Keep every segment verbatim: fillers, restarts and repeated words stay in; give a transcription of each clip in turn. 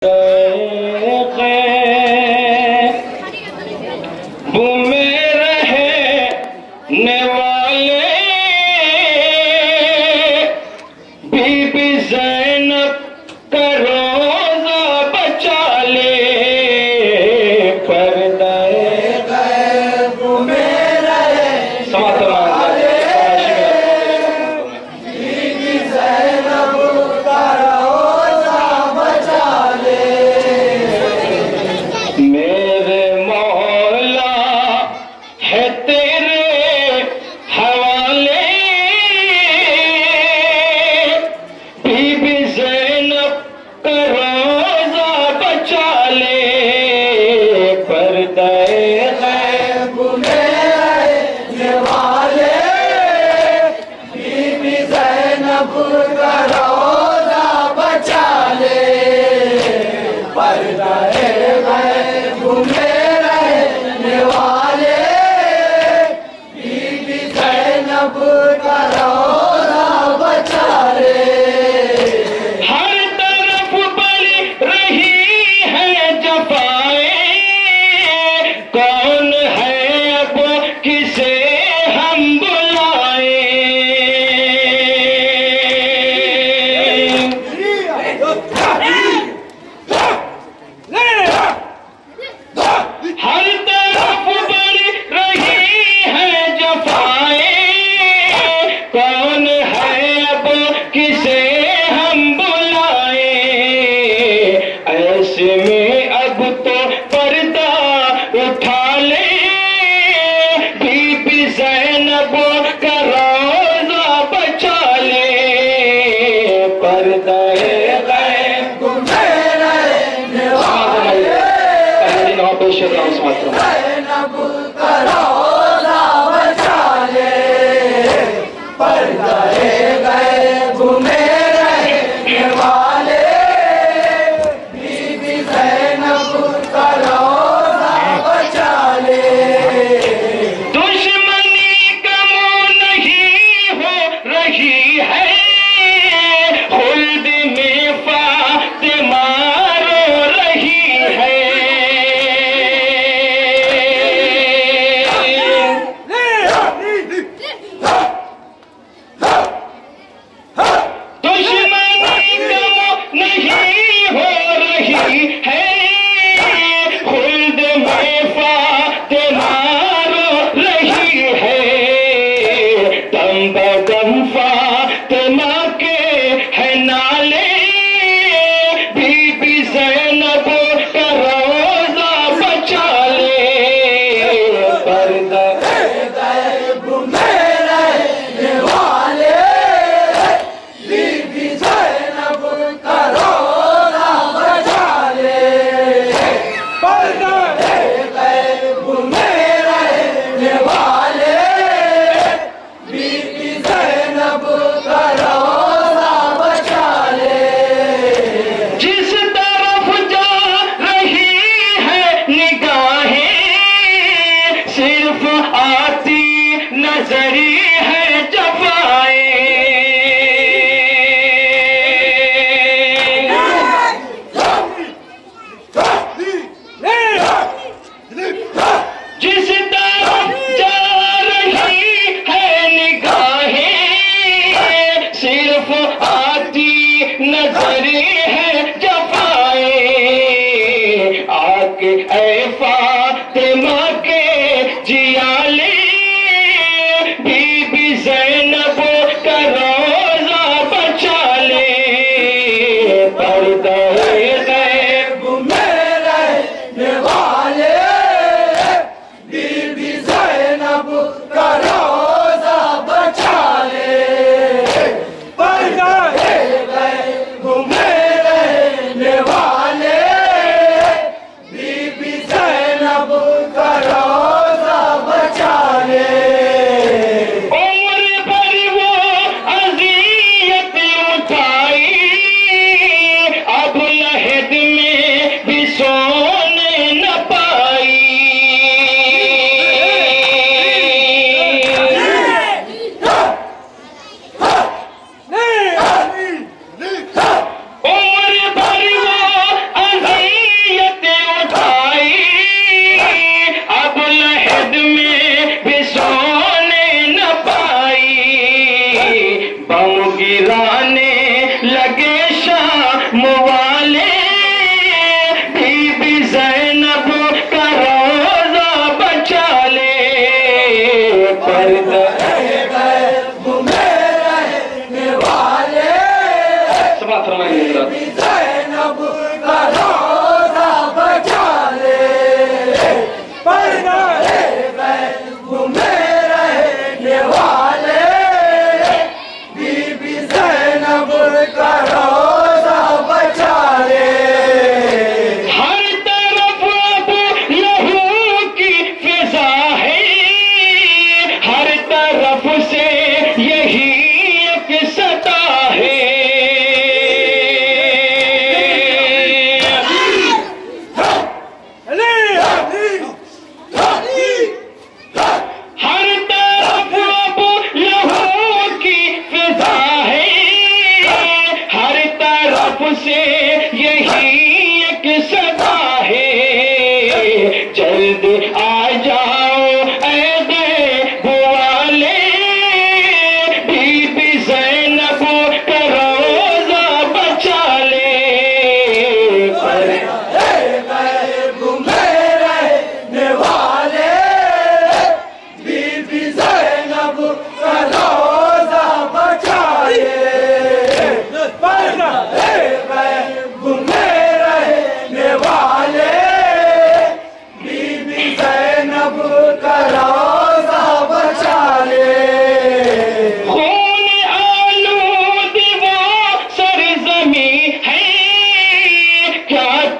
Baby زینب کا روزہ بچا لے، پردہ غیب میں رہے بیبی زینب کا روزہ بچا لے۔ میرے مولا ہے تیرے میں، اب تو پردہ اٹھا لے، بیبی زینب کا روزہ بچا لے، پردہ غیب میں رہنے والے بیبی زینب کا روزہ بچا لے، پردہ غیب میں رہنے والے Hey!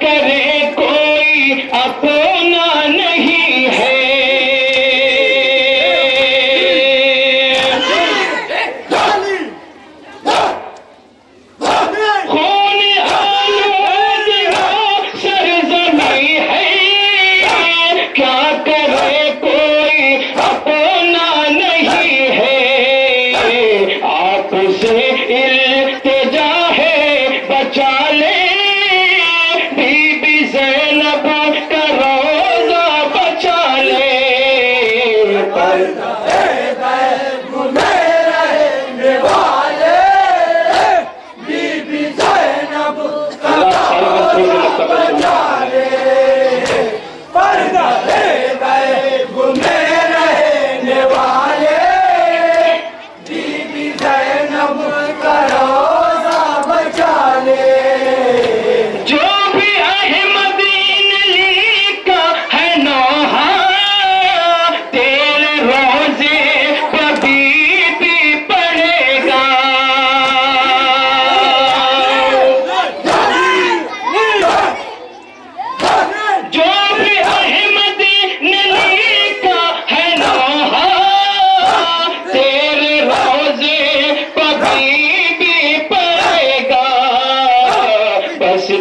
کرے کوئی اپنا نہیں ہے، خون آلود ہو سرزمین ہے، کیا کرے کوئی اپنا نہیں ہے، آپ سے التجا ہے بچا لے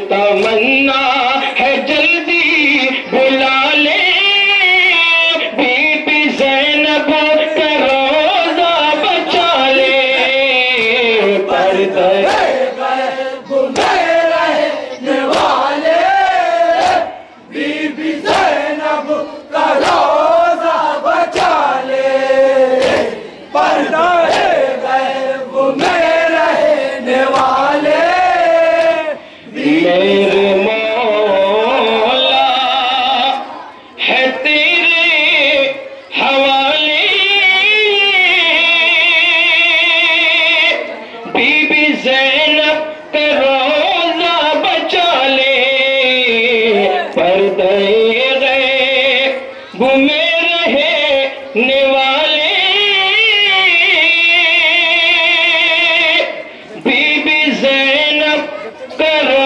تمنا ہے، جلدی بلا لے بی بی زینب کا روزہ بچا لے، پردہ رہنے والے بی بی زینب کا روزہ بچا لے، پردہ رہنے والے میرے مولا ہے تیرے حوالے، بی بی زینب کا روزہ بچا لے، پردہ غیب میں رہنے والے بی بی زینب کا